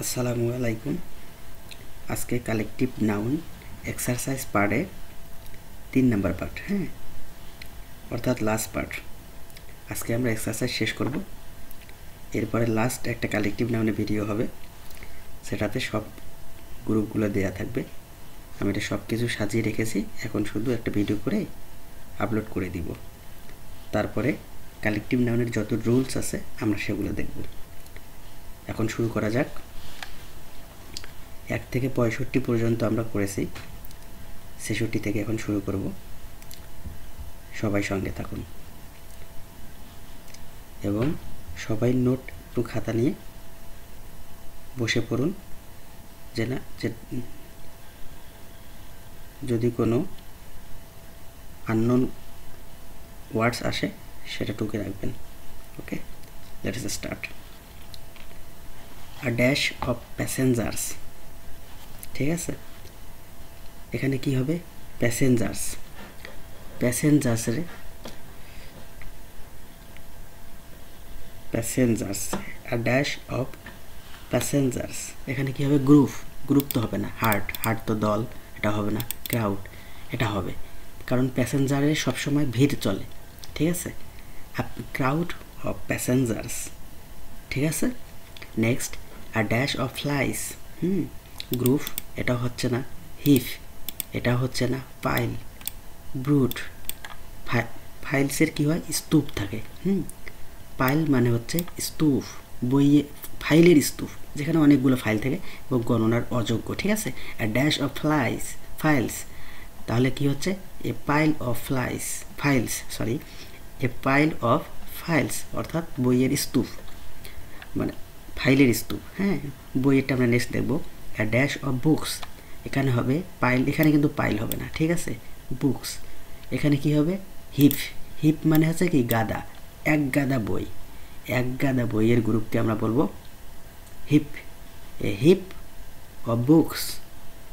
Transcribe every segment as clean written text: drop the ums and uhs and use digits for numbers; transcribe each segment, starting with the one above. আসসালামু আলাইকুম। আজকে কালেকটিভ নাউন এক্সারসাইজ পার্টে 3 নম্বর পার্ট, হ্যাঁ, অর্থাৎ লাস্ট পার্ট। আজকে আমরা এক্সারসাইজ শেষ করব, এরপরে লাস্ট একটা কালেকটিভ নাউনে ভিডিও হবে, সেটাতে সব গ্রুপগুলো দেয়া থাকবে। আমি এটা সব কিছু সাজিয়ে রেখেছি, এখন শুধু একটা ভিডিও করে আপলোড করে দিব। তারপরে কালেকটিভ নাউনের যত রুলস আছে আমরা সেগুলো দেখব। এখন শুরু করা যাক। 1 থেকে 65 পর্যন্ত আমরা করেছি, 66 থেকে এখন শুরু করব। সবাই সঙ্গে থাকুন এবং সবাই নোট টু খাতা নিয়ে বসে পড়ুন, যে যদি কোনো আননোন ওয়ার্ডস আসে সেটা টুকে রাখবেন। Okay, let's start. A dash of passengers, ঠিক আছে, এখানে কি হবে? Passengers. Passengers a dash of passengers, এখানে কি হবে? গ্রুপ তো হবে না, হার্ট তো দল, এটা হবে না, ক্রাউড এটা হবে, কারণ প্যাসেঞ্জারে সবসময় ভিড় চলে, ঠিক আছে? ক্রাউড অফ প্যাসেঞ্জার্স, ঠিক আছে। Next, a dash of flies, group এটা হচ্ছে না, হিফ এটা হচ্ছে না, পাইল, ব্রুট, ফাইলসের কি হয়? স্তূপ থাকে, পাইল মানে হচ্ছে স্তূপ, বইয়ে ফাইলের স্তূপ, যেখানে অনেকগুলো ফাইল থাকে এবং গণনার অযোগ্য, ঠিক আছে। আ ড্যাশ অফ ফাইলস, তাহলে কি হচ্ছে? A pile of files, a pile of files, অর্থাৎ বইয়ের স্তূপ, মানে ফাইলের স্তূপ, হ্যাঁ, বইয়েরটা আমরা নেক্সট দেখব। আ ড্যাশ অফ বুকস, এখানে হবে পাইল, এখানে কিন্তু পাইল হবে না, ঠিক আছে, বুকস, এখানে কি হবে? হিপ মানে হচ্ছে কি? গাদা, এক গাদা বইয়ের গ্রুপকে আমরা বলবো heap, a heap of books,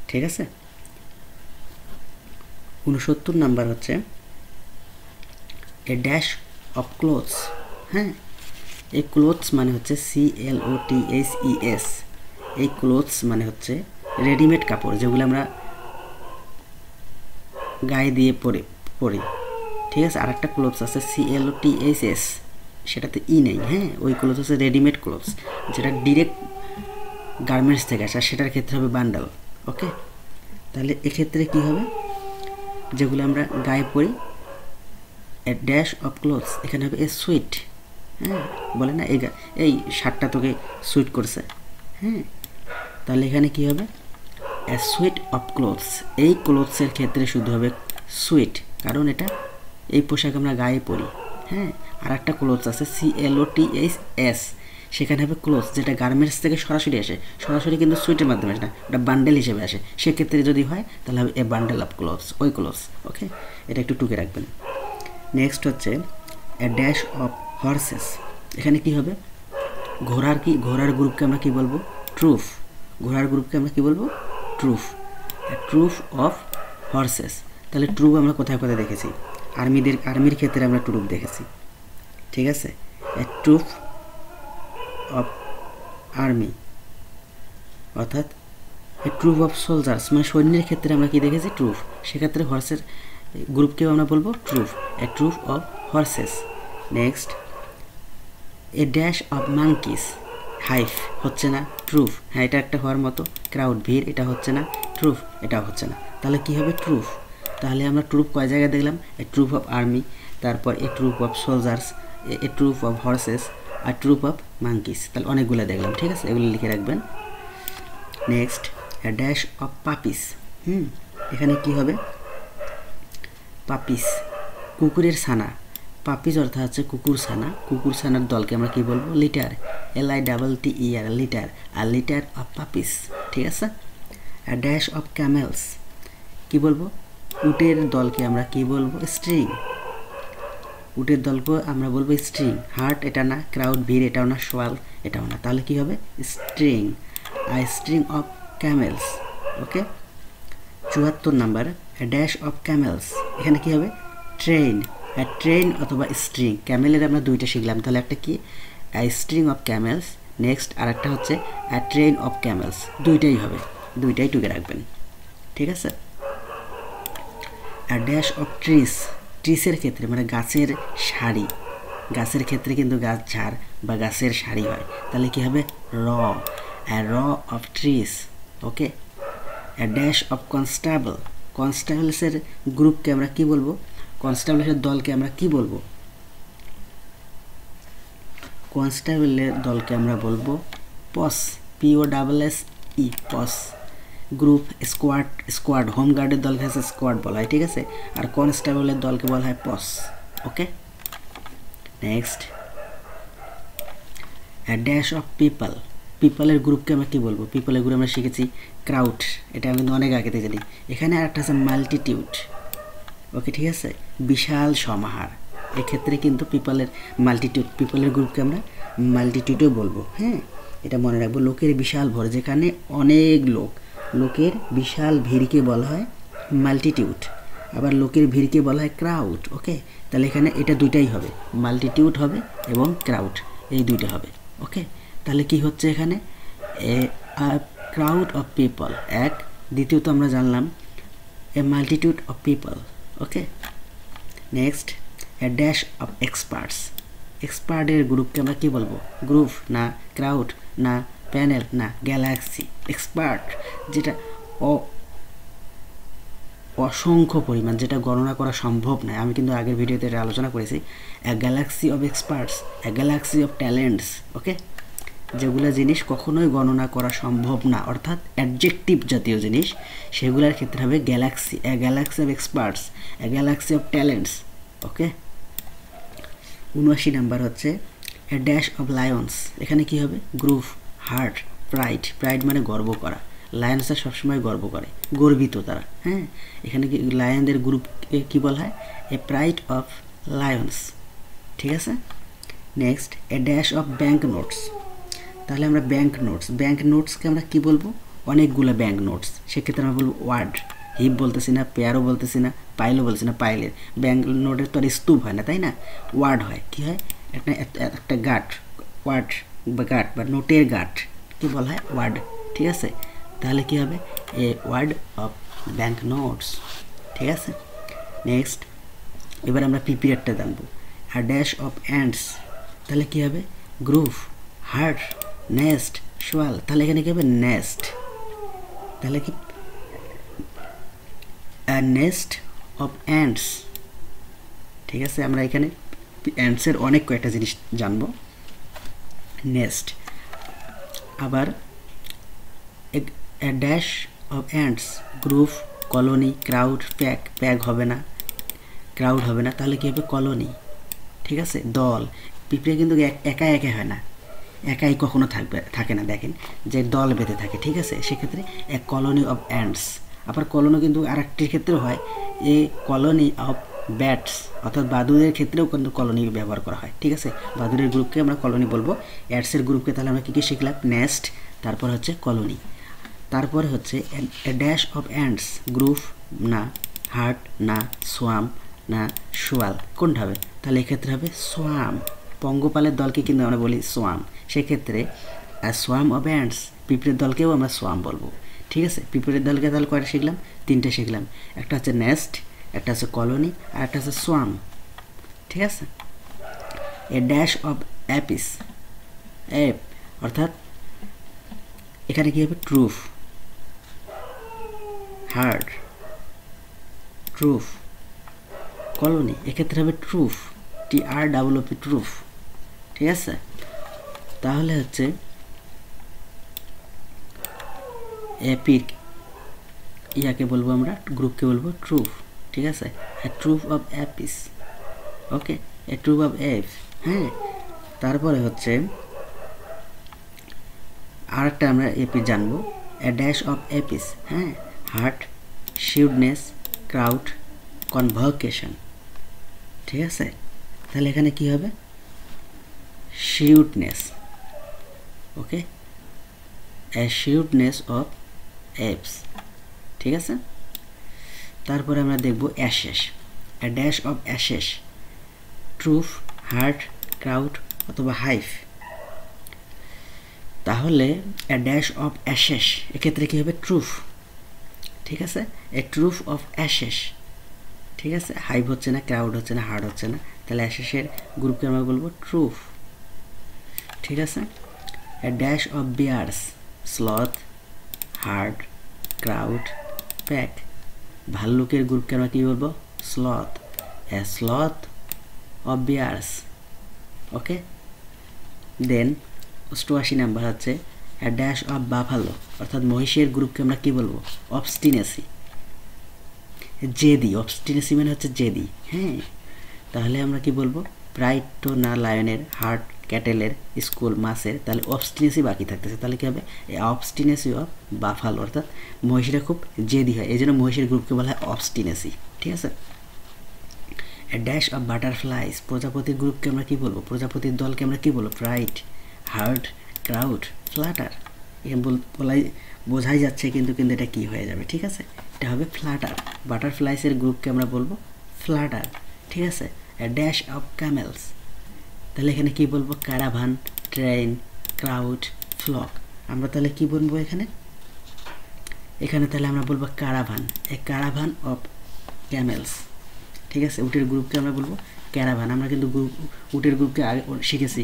ঠিক আছে। 69 নাম্বার হচ্ছে এ ড্যাশ অফ ক্লোথস, হ্যাঁ, এই ক্লোথস মানে হচ্ছে CLOTHES, এই ক্লোথস মানে হচ্ছে রেডিমেড কাপড়, যেগুলো আমরা গায়ে দিয়ে পরি, ঠিক আছে। আর একটা ক্লোথস আছে CLOTHS, সেটাতে ই নেই, হ্যাঁ, ওই ক্লোথস হচ্ছে রেডিমেড ক্লোথস, যেটা ডিরেক্ট গার্মেন্টস থেকে আসে, সেটার ক্ষেত্রে হবে বান্ডাল। ওকে, তাহলে এক্ষেত্রে কি হবে? যেগুলো আমরা গায়ে পরি, এ ড্যাশ অফ ক্লোথস, এখানে হবে এ সুইট, হ্যাঁ, বলে না এই শার্টটা তোকে সুইট করছে, হ্যাঁ, তাহলে এখানে কি হবে? এ সুইট অফ ক্লোথস, এই ক্লোথসের ক্ষেত্রে শুধু হবে সুইট, কারণ এটা এই পোশাক আমরা গায়ে পরি, হ্যাঁ। আর একটা ক্লোথস আছে CLOTHS, সেখানে হবে ক্লোথস যেটা গার্মেন্টস থেকে সরাসরি আসে, সরাসরি কিন্তু সুইটের মাধ্যমে আসে না, ওটা বান্ডেল হিসেবে আসে, সেক্ষেত্রে যদি হয় তাহলে হবে এ বান্ডেল অফ ক্লোথস, ওই ক্লোথস। ওকে, এটা একটু টুকে রাখবেন। নেক্সট হচ্ছে এ ড্যাশ অফ হর্সেস, এখানে কি হবে? ঘোড়ার গ্রুপকে আমরা কি বলবো? Troop, troop of horses. তাহলে ট্রুফ আমরা কোথায় দেখেছি? আর্মির ক্ষেত্রে আমরা ট্রুফ দেখেছি, ঠিক আছে, এ ট্রুফ অফ আর্মি, অর্থাৎ এ ট্রুফ অফ সোলজার্স, মানে সৈন্যের ক্ষেত্রে আমরা কি দেখেছি? ট্রুফ, সেক্ষেত্রে হর্সের গ্রুপকেও আমরা বলবো troop, a troop of horses. Next, a dash of monkeys, hive হচ্ছে না, ট্রুফ, হ্যাঁ, এটা একটা হওয়ার মতো, ক্রাউড ভিড়, এটা হচ্ছে না, ট্রুফ এটা হচ্ছে না, তাহলে কি হবে? ট্রুফ। তাহলে আমরা ট্রুফ কয় জায়গায় দেখলাম? এ ট্রুফ অফ আর্মি, তারপর a troop of soldiers, a troop of horses, আর ট্রুফ অফ মাঙ্কিস, তাহলে অনেকগুলো দেখলাম, ঠিক আছে, এগুলো লিখে রাখবেন। Next, a dash of puppies, এখানে কি হবে? পাপিস, কুকুরের ছানা, পাপিস অর্থাৎ হচ্ছে কুকুর ছানার দলকে আমরা কি বলবো? লিটার, LITTER, লিটার, আর লিটার অফ পাপিস, ঠিক আছে। আর ড্যাশ অফ ক্যামেলস, কি বলবো? উটের দলকে আমরা কি বলবো? স্ট্রিং, উটের দলকে আমরা বলবো স্ট্রিং, হার্ট এটা না, ক্রাউড ভিড় এটাও না, সোয়াল এটাও না, তাহলে কি হবে? স্ট্রিং, আর string of camels. Okay, 74 number, dash of camels, এখানে কি হবে? ট্রেন, ট্রেন অথবা স্ট্রিং, ক্যামেলের আমরা দুইটা শিখলাম, তাহলে একটা কি? স্ট্রিং অফ ক্যামেলস, নেক্সট আরেকটা হচ্ছে আ ট্রেন অফ ক্যামেলস দুইটাই হবে দুইটাই টুকে রাখবেন ঠিক আছে আ ড্যাশ অফ ট্রিস ট্রিসের ক্ষেত্রে মানে গাছের সারি গাছের ক্ষেত্রে কিন্তু গাছ ঝাড় বা গাছের সারি হয় তাহলে কি হবে র আ র of trees okay a dash of constable কনস্টেবলসের গ্রুপকে আমরা কি বলবো কনস্টেবলসের দলকে আমরা কি বলবো কনস্টেবলের দলকে আমরা বলবো posse P O double S E posse group squad squad home গার্ডের দলকে আছে স্কোয়াড বলা হয় ঠিক আছে আর কনস্টেবলের দলকে বলা হয় posse okay next a dash of people পিপলের গ্রুপকে আমরা কি বলবো পিপলের গ্রুপ আমরা শিখেছি ক্রাউড এটা আমি অনেক আগে থেকে জানি এখানে আরেকটা আছে মাল্টিটিউড ওকে ঠিক আছে বিশাল সমাহার এই ক্ষেত্রে কিন্তু পিপলের মাল্টিটিউড পিপলের গ্রুপকে আমরা মাল্টিটিউডও বলবো হ্যাঁ এটা মনে রাখবো লোকের বিশাল ভর যেখানে অনেক লোক লোকের বিশাল ভিড়কে বলা হয় মাল্টিটিউড আবার লোকের ভিড়কে বলা হয় ক্রাউড ওকে তাহলে এখানে এটা দুইটাই হবে মাল্টিটিউড হবে এবং ক্রাউড এই দুইটা হবে ওকে তাহলে কি হচ্ছে এখানে ক্রাউড অফ পিপল এক দ্বিতীয়ত আমরা জানলাম a multitude of people okay next a dash of experts এক্সপার্টের গ্রুপকে আমরা কী বলবো গ্রুপ না ক্রাউড না প্যানেল না গ্যালাক্সি এক্সপার্ট যেটা অসংখ্য পরিমাণ যেটা গণনা করা সম্ভব নয় আমি কিন্তু আগের ভিডিওতে এটা আলোচনা করেছি a galaxy of experts a galaxy of talents okay যেগুলো জিনিস কখনোই গণনা করা সম্ভব না অর্থাৎ অ্যাডজেক্টিভ জাতীয় জিনিস সেগুলোর ক্ষেত্রে হবে galaxy a galaxy of experts a galaxy of talents okay 79 number হচ্ছে এ ড্যাশ অফ লায়ন্স এখানে কি হবে গ্রুপ হার্ট প্রাইড প্রাইড মানে গর্ব করা লায়ন্সরা সবসময় গর্ব করে গর্বিত তারা হ্যাঁ এখানে কি লায়নদের গ্রুপকে কী বলা হয় এ প্রাইড অফ লায়ন্স ঠিক আছে next a dash of bank notes তাহলে আমরা ব্যাঙ্ক নোটসকে আমরা কী বলবো অনেকগুলো ব্যাঙ্ক নোটস সেক্ষেত্রে আমরা বলবো ওয়ার্ড হিপ বলতেছি না পেয়ারও বলতেছি না পাইলও বলছি না পাইলের ব্যাঙ্ক নোটের তো আর স্তূপ হয় না তাই না ওয়ার্ড হয় কী হয় একটা একটা গাট ওয়ার্ড বা গাট বা নোটের গাট কী বলা হয় ওয়ার্ড ঠিক আছে তাহলে কী হবে a word of bank notes ঠিক আছে নেক্সট এবার আমরা পিপিআরটা জানবো আর ড্যাশ অফ অ্যান্ডস তাহলে কী হবে গ্রুপ হার্ট নেস্ট শোয়াল তাহলে এখানে কী হবে নেস্ট তাহলে কি নেস্ট অফ অ্যান্ডস ঠিক আছে আমরা এখানে অ্যান্ডসের অনেক কয়েকটা জিনিস জানবো নেস্ট আবার a dash of ants group colony crowd pack pack হবে না crowd হবে না তাহলে কি হবে colony ঠিক আছে দল পিঁপড়ে কিন্তু একা একা হয় না একাই কখনো থাকে না দেখেন যে দল বেঁধে থাকে ঠিক আছে সেক্ষেত্রে এ colony of ants আবার colony কিন্তু আরেকটির ক্ষেত্রে হয় এ colony of bats অর্থাৎ বাদুড়ের ক্ষেত্রেও কিন্তু colony ব্যবহার করা হয় ঠিক আছে বাদুড়ের গ্রুপকে আমরা colony বলবো ants এর গ্রুপকে তাহলে আমরা কি কি শিখলাম nest তারপর হচ্ছে colony তারপরে হচ্ছে a dash of ants group না হার্ট না সোয়াম না শোয়াল কোনটা হবে তাহলে এক্ষেত্রে হবে সোয়াম পঙ্গপালের দলকে কিন্তু আমরা বলি সোয়াম সেক্ষেত্রে সোয়াম অফ অ্যান্ডস পিঁপড়ের দলকেও আমরা সোয়াম বলবো ঠিক আছে পিঁপড়ের দলকে তাহলে কয়টা শিখলাম তিনটে শিখলাম একটা হচ্ছে নেস্ট একটা হচ্ছে কলোনি আর একটা হচ্ছে সোয়াম ঠিক আছে a dash of apes ape অর্থাৎ এখানে কী হবে ট্রুফ হার্ড ট্রুফ কলোনি এক্ষেত্রে হবে ট্রুফ টি আর ডাবল ও পি ট্রুফ ঠিক আছে তাহলে হচ্ছে এপিক ইয়াকে বলবো আমরা গ্রুপকে বলবো ট্রুফ ঠিক আছে troop of apes okay a troop of ape হ্যাঁ তারপরে হচ্ছে আরেকটা আমরা এপি জানবো এ ড্যাশ অফ এপিস হ্যাঁ হার্ট শিউডনেস ক্রাউড কনভোকেশন ঠিক আছে তাহলে এখানে কি হবে শিউডনেস ওকে এ শিউডনেস অফ এপস ঠিক আছে তারপরে আমরা দেখব Ashes a dash of Ashes troop herd crowd অথবা হাইভ তাহলে a dash of ashes এক্ষেত্রে কি হবে truth ঠিক আছে a truth of ashes ঠিক আছে hive হচ্ছে না cloud হচ্ছে না hard হচ্ছে না তাহলে ashes এর গ্রুপ কে আমরা বলবো truth ঠিক আছে a dash of bears sloth hard crowd pack ভাল্লুকের গ্রুপ কে আমরা কি বলবো sloth a sloth of bears okay then 88 number আছে a dash of buffalo অর্থাৎ মহিষের গ্রুপকে আমরা কি বলবো obstinacy জেদি obstinacy মানে হচ্ছে জেদি হ্যাঁ তাহলে আমরা কি বলবো pride to না লায়নের হার্ট ক্যাটেলের স্কুল মাসের তাহলে obstinacy বাকি থাকতেছে তাহলে কি হবে obstinacy of buffalo অর্থাৎ মহিষেরা খুব জেদি হয় এজন্য মহিষের গ্রুপকে বলা হয় obstinacy ঠিক আছে a dash of butterflies প্রজাপতির গ্রুপকে আমরা কি বলবো প্রজাপতির দলকে আমরা কি বলবো pride hard crowd flutter এম বলাই বোঝাই যাচ্ছে কিন্তু এটা কি হয়ে যাবে ঠিক আছে এটা হবে flutter butterflies এর গ্রুপকে আমরা বলবো flutter ঠিক আছে a dash of camels তাহলে এখানে কি বলবো caravan train crowd flock আমরা তাহলে কি বলবো এখানে এখানে তাহলে আমরা বলবো caravan a caravan of camels ঠিক আছে উটের গ্রুপকে আমরা বলবো caravan আমরা কিন্তু উটের গ্রুপকে আগে শিখেছি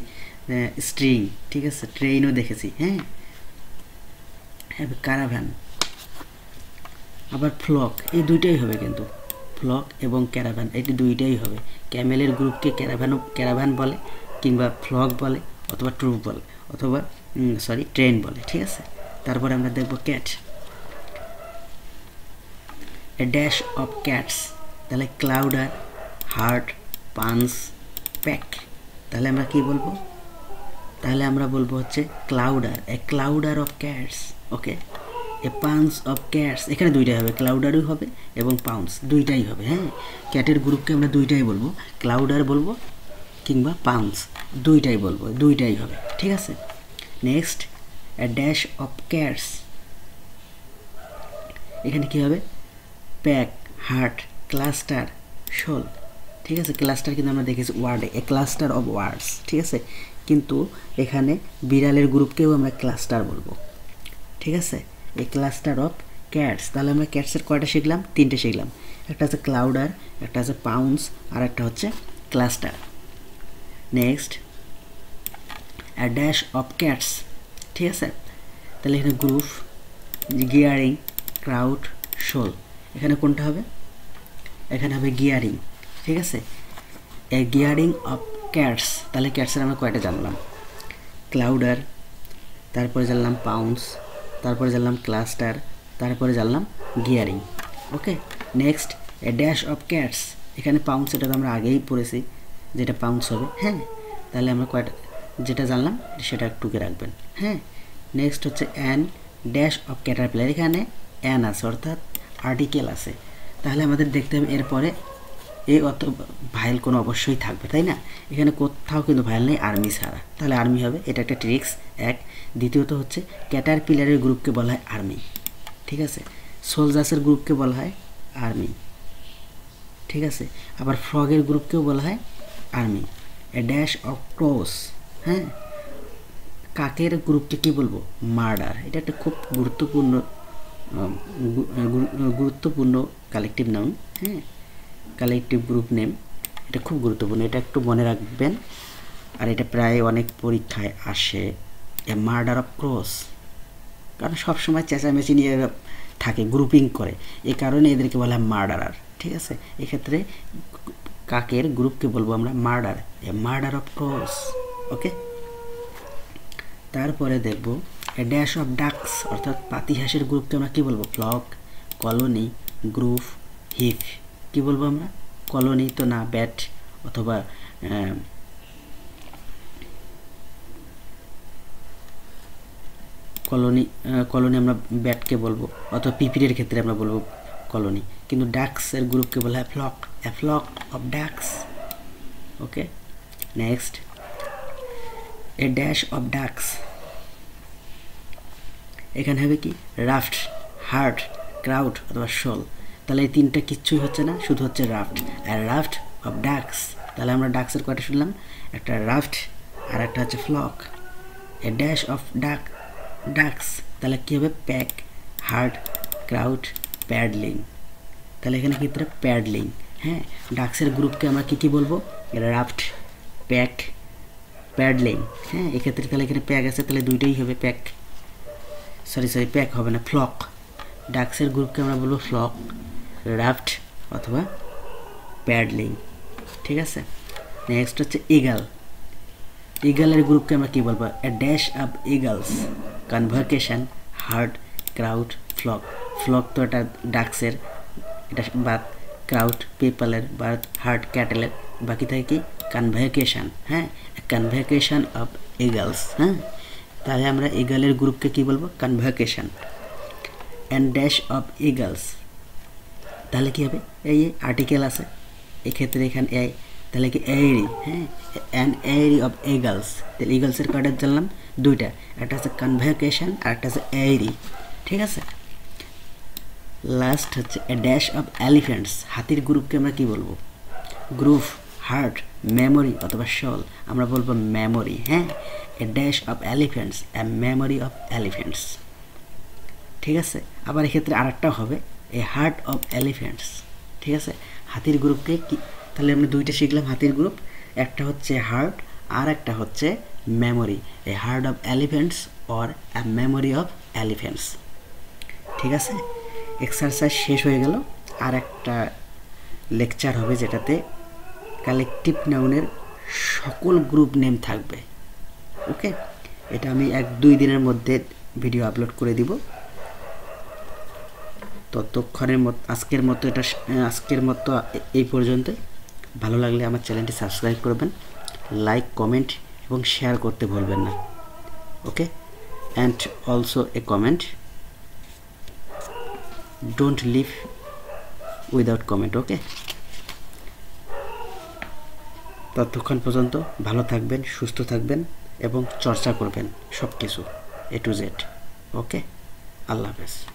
string ঠিক আছে ট্রেনও দেখেছি হ্যাঁ caravan আবার flock এই দুইটাই হবে কিন্তু flock এবং caravan এই দুইটাই হবে ক্যামেলের গ্রুপকে caravan বলে কিংবা flock বলে অথবা troop বলে অথবা সরি train বলে ঠিক আছে তারপরে আমরা দেখব cat a dash of cats তাহলে clouder heart pants pack তাহলে আমরা কি বলবো তাহলে আমরা বলবো হচ্ছে clouder a clouder of cats okay a pounds of cats এখানে দুইটাই হবে clouderও হবে এবং pounds দুইটাই হবে হ্যাঁ ক্যাটের গ্রুপকে আমরা দুইটাই বলবো clouder বলবো কিংবা pounds দুইটাই বলবো দুইটাই হবে ঠিক আছে next a dash of cats এখানে কি হবে pack heart cluster shoal ঠিক আছে ক্লাস্টার কিন্তু আমরা দেখেছি ওয়ার্ডে a cluster of words ঠিক আছে কিন্তু এখানে বিড়ালের গ্রুপকেও আমরা ক্লাস্টার বলবো ঠিক আছে এই ক্লাস্টার অফ ক্যাটস তাহলে আমরা ক্যাটস এর কয়টা শিখলাম তিনটে শিখলাম একটা আছে ক্লাউডার একটা আছে পাউন্ডস আর একটা হচ্ছে cluster next a dash of cats ঠিক আছে তাহলে এখানে গ্রুপ গিয়ারিং ক্রাউড শোল এখানে কোনটা হবে এখানে হবে গিয়ারিং ঠিক আছে a gearing of cats তাহলে cats এর আমরা কয়টা জানলাম clouder তারপরে জানলাম pounds তারপরে জানলাম cluster তারপরে জানলাম gearing okay next a dash of cats এখানে pounds এটা আমরা আগেই পড়েছি যেটা pounds হবে হ্যাঁ তাহলে আমরা কয়টা যেটা জানলাম সেটা টুকে রাখবেন হ্যাঁ নেক্সট হচ্ছে an dash of caterpillar এখানে an আছে অর্থাৎ আর্টিকেল আছে তাহলে আমাদের দেখতে হবে এরপরে এই অত ভাইল কোন অবশ্যই থাকবে তাই না এখানে কোথাও কিন্তু ভাইল নেই আর্মি ছাড়া তাহলে আর্মি হবে এটা একটা ট্রিক্স এক দ্বিতীয়ত হচ্ছে ক্যাটারপিলারের গ্রুপকে বলা হয় আর্মি ঠিক আছে সোলজারসের গ্রুপকে বলা হয় আর্মি ঠিক আছে আবার ফ্রগের গ্রুপকেও বলা হয় army a dash of crows হ্যাঁ কাকের গ্রুপকে কি বলবো মার্ডার এটা একটা খুব গুরুত্বপূর্ণ কালেকটিভ নাউন হ্যাঁ collective group name এটা খুব গুরুত্বপূর্ণ এটা একটু মনে রাখবেন আর এটা প্রায় অনেক পরীক্ষায় আসে a murder of crows কারণ সব সময় চেঁচামেচি নিয়ে থাকে গ্রুপিং করে এই কারণে এদেরকে বলা হয় মার্ডারার ঠিক আছে এই ক্ষেত্রে কাকের গ্রুপকে বলবো আমরা murder a murder of crows ওকে তারপরে দেখব a dash of ducks অর্থাৎ পাতিহাঁসের গ্রুপকে আমরা কি বলবো flock colony group heap কি বলবো আমরা কলোনি তো না ব্যাট অথবা কলোনি আমরা ব্যাটকে বলবো অথবা পিপিরের ক্ষেত্রে আমরা বলবো কলোনি কিন্তু ডাকস এর গ্রুপকে বলা হয় flock a flock of ducks okay next a dash of ducks এখানে হবে কি রাফট হার্ট ক্রাউড অথবা শোল তাহলে এই তিনটা কিচ্ছুই হচ্ছে না শুধু হচ্ছে রাফট আর রাফট অফ ডাকস তাহলে আমরা ডাকসের কয়টা শুনলাম একটা রাফট আর একটা হচ্ছে flock a dash of ducks তাহলে কি হবে pack hard crowd paddling তাহলে এখানে কি পড়ে paddling হ্যাঁ ducks এর গ্রুপ কে আমরা কি কি বলবো raft pack paddling হ্যাঁ এই ক্ষেত্রে তাহলে এখানে pack আছে তাহলে দুইটাই হবে pack sorry pack হবে না flock ducks এর গ্রুপ কে আমরা বলবো flock raft অথবা paddling ঠিক আছে next হচ্ছে eagle eagle এর গ্রুপ কে আমরা কি বলবো a dash of eagles convocation herd crowd flock flock তো এটা ducks এর এটা বাদ crowd people এর বাদ herd cattle এর বাকি থাকে কি convocation হ্যাঁ convocation of eagles হ্যাঁ তাহলে আমরা eagle এর গ্রুপ কে কি বলবো convocation and dash of eagles তাহলে কি হবে এই আর্টিকেল আছে এই ক্ষেত্রে এখানে এই তাহলে কি এরি হ্যাঁ an airy of eagles তাহলে eagles এর কার্ডে জানলাম দুইটা একটা আছে convocation আর একটা আছে airy ঠিক আছে লাস্ট হচ্ছে a dash of elephants হাতির গ্রুপকে আমরা কি বলবো গ্রুপ হার্ট মেমরি অথবা শল আমরা বলবো মেমরি হ্যাঁ a dash of elephants a memory of elephants ঠিক আছে আবার এই ক্ষেত্রে আরেকটা হবে a heart of elephants ঠিক আছে হাতির গ্রুপকে কি তাহলে আমরা দুইটা শিখলাম হাতির গ্রুপ একটা হচ্ছে হার্ট আর একটা হচ্ছে memory a herd of elephants or a memory of elephants ঠিক আছে এক্সারসাইজ শেষ হয়ে গেল আর একটা লেকচার হবে যেটাতে কালেকটিভ নাউনের সকল গ্রুপ নেম থাকবে ওকে এটা আমি 1-2 দিনের মধ্যে ভিডিও আপলোড করে দিব ততক্ষণের মত আজকের মতো এই পর্যন্ত ভালো লাগলে আমার চ্যানেলটি সাবস্ক্রাইব করবেন লাইক কমেন্ট এবং শেয়ার করতে ভুলবেন না ওকে and also a comment don't leave without comment ওকে ততক্ষণ পর্যন্ত ভালো থাকবেন সুস্থ থাকবেন এবং চর্চা করবেন সবকিছু A to Z ওকে আল্লাহ হাফেজ